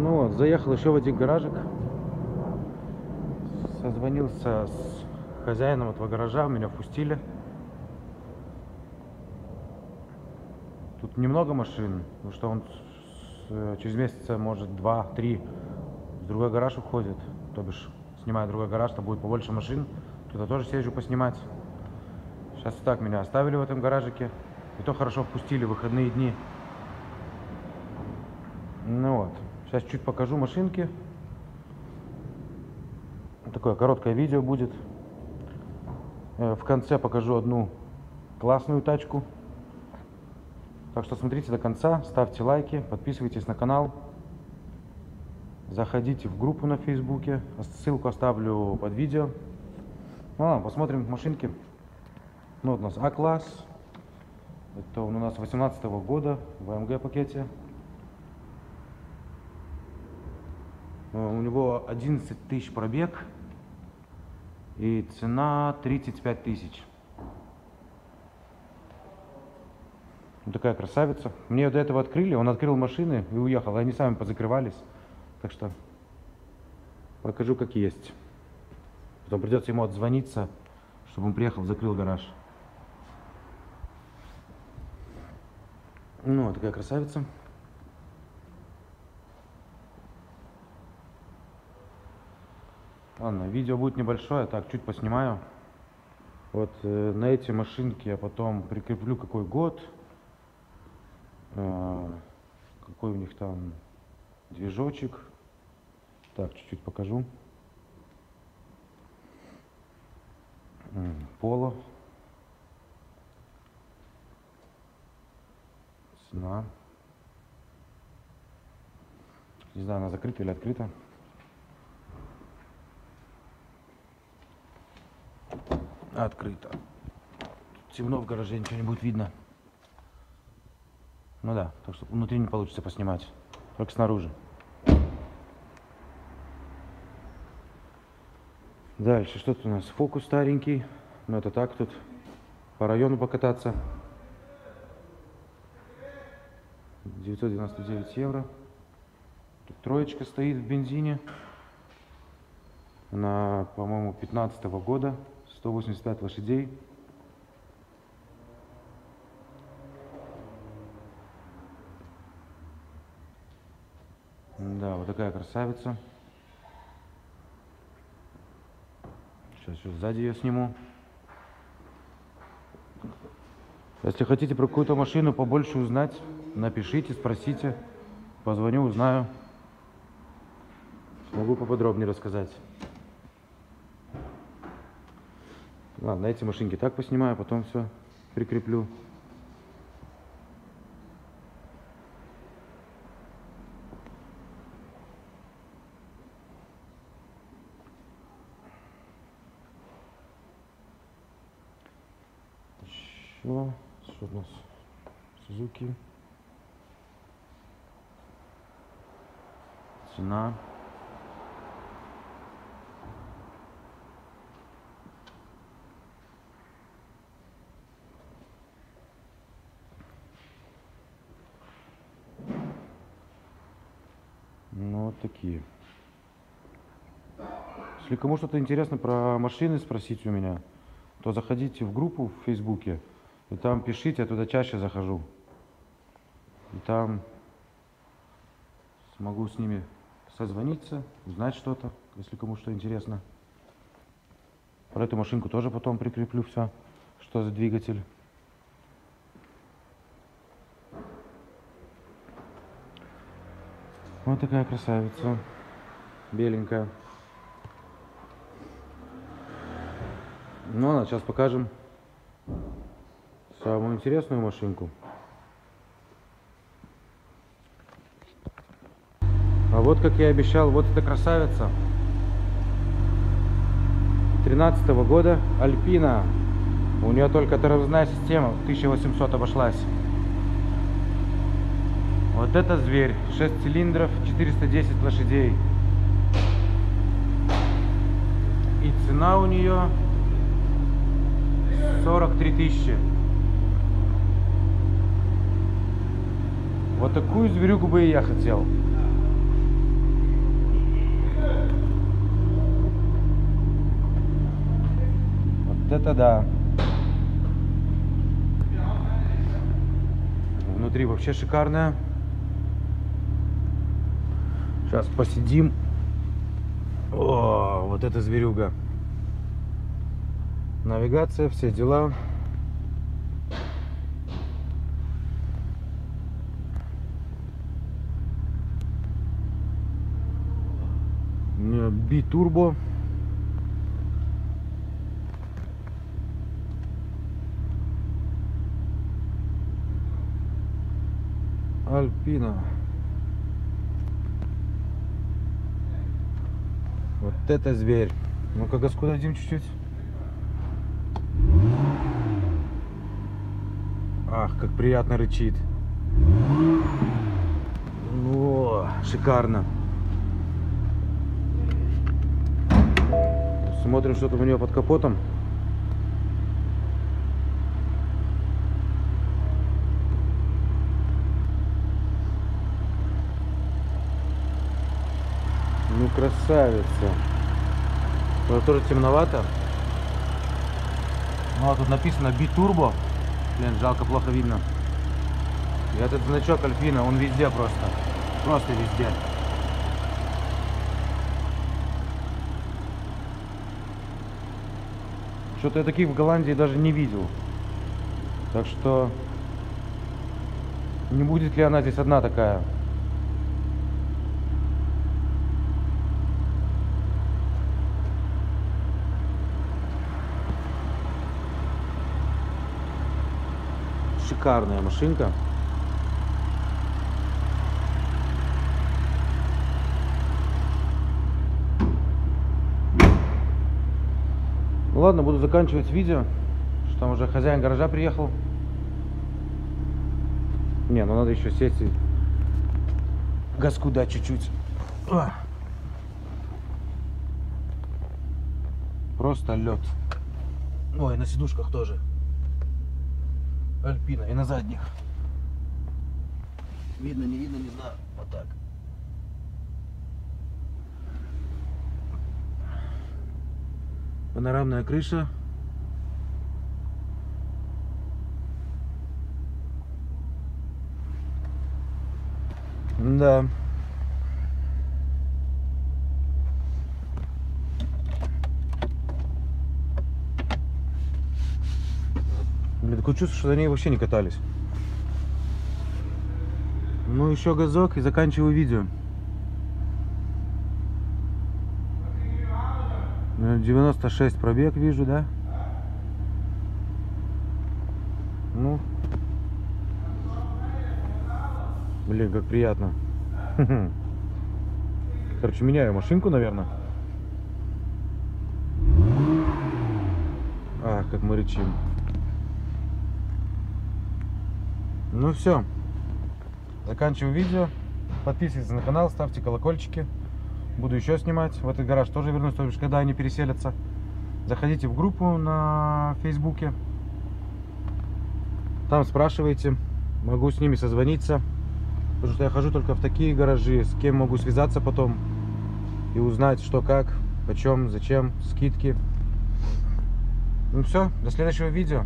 Ну, заехал еще в один гаражик. Созвонился с хозяином этого гаража, меня впустили. Тут немного машин, потому что он через месяца, может, 2-3 в другой гараж уходит. То бишь, снимая другой гараж, там будет побольше машин. Туда тоже съезжу поснимать. Сейчас и так меня оставили в этом гаражике. И то хорошо впустили в выходные дни. Ну вот, сейчас чуть покажу машинки. Такое короткое видео будет. В конце покажу одну классную тачку. Так что смотрите до конца, ставьте лайки, подписывайтесь на канал. Заходите в группу на Фейсбуке. Ссылку оставлю под видео. Ну ладно, посмотрим машинки. Ну вот у нас А-класс. Это он у нас 18-го года в AMG пакете. У него 11 тысяч пробег. И цена 35 тысяч. Вот такая красавица. Мне до этого открыли. Он открыл машины и уехал. Они сами позакрывались. Так что покажу, как есть. Потом придется ему отзвониться, чтобы он приехал, закрыл гараж. Ну, вот такая красавица. Ладно, видео будет небольшое, так, чуть поснимаю. Вот на эти машинки я потом прикреплю, какой год, какой у них там движочек. Так, чуть-чуть покажу. Поло. Цена. Не знаю, она закрыта или открыта. Открыто. Тут темно в гараже, ничего не будет видно. Ну да, так что внутри не получится поснимать, только снаружи. Дальше, что тут у нас? Фокус старенький. Ну это так, тут по району покататься. 999 евро. Тут троечка стоит в бензине. Она, по-моему, 15-го года. 185 лошадей. Да, вот такая красавица. Сейчас еще сзади ее сниму. Если хотите про какую-то машину побольше узнать, напишите, спросите. Позвоню, узнаю. Могу поподробнее рассказать. Ладно, эти машинки так поснимаю, потом все прикреплю. Еще, что у нас? Suzuki. Цена. Такие. Если кому что-то интересно про машины спросить у меня, то заходите в группу в Фейсбуке и там пишите, я туда чаще захожу. И там смогу с ними созвониться, узнать что-то, если кому что интересно. Про эту машинку тоже потом прикреплю все, что за двигатель. Вот такая красавица, беленькая. Ну, а сейчас покажем самую интересную машинку. А вот, как я и обещал, вот эта красавица. 13-го года, Alpina. У нее только тормозная система, 1800 обошлась. Вот это зверь, 6 цилиндров, 410 лошадей. И цена у нее 43 тысячи. Вот такую зверюгу бы и я хотел. Вот это да. Внутри вообще шикарная. Сейчас посидим. О, вот это зверюга. Навигация, все дела. Biturbo. Alpina. Вот это зверь. Ну-ка, газку дадим чуть-чуть. Ах, как приятно рычит. О, шикарно. Смотрим, что там у нее под капотом. Ну, красавица. Она тоже темновато. Ну, а тут написано Biturbo. Блин, жалко, плохо видно. И этот значок Alpina, он везде просто. Просто везде. Что-то я таких в Голландии даже не видел. Так что не будет ли она здесь одна такая? Шикарная машинка. Ну ладно, буду заканчивать видео, что там уже хозяин гаража приехал. Не, ну надо еще сесть и газку дать чуть-чуть. Просто лед. Ой, на сидушках тоже. Alpina, и на задних. Видно, не знаю. Вот так. Панорамная крыша. Да. Блин, такое чувство, что за ней вообще не катались. Ну, еще газок и заканчиваю видео. 96 пробег вижу, да? Ну. Блин, как приятно. Короче, меняю машинку, наверное. Ах, как мы рычим. Ну все. Заканчиваю видео. Подписывайтесь на канал, ставьте колокольчики. Буду еще снимать. В этот гараж тоже вернусь, то есть когда они переселятся. Заходите в группу на Фейсбуке. Там спрашивайте. Могу с ними созвониться. Потому что я хожу только в такие гаражи. С кем могу связаться потом. И узнать, что, как, почем, зачем, скидки. Ну все, до следующего видео.